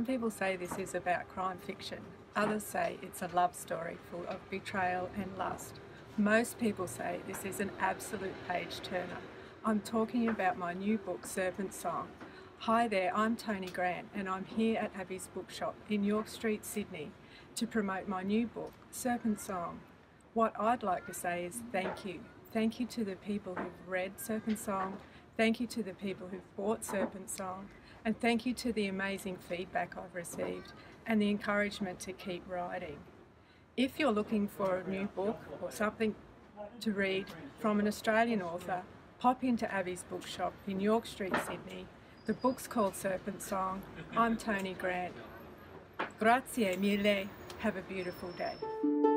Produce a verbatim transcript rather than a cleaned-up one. Some people say this is about crime fiction. Others say it's a love story full of betrayal and lust. Most people say this is an absolute page turner. I'm talking about my new book, Serpent Song. Hi there, I'm Toni Grant and I'm here at Abbey's Bookshop in York Street, Sydney to promote my new book, Serpent Song. What I'd like to say is thank you. Thank you to the people who've read Serpent Song, thank you to the people who've bought Serpent Song, and thank you to the amazing feedback I've received and the encouragement to keep writing. If you're looking for a new book or something to read from an Australian author, pop into Abbey's Bookshop in York Street, Sydney. The book's called Serpent Song. I'm Toni Grant. Grazie mille. Have a beautiful day.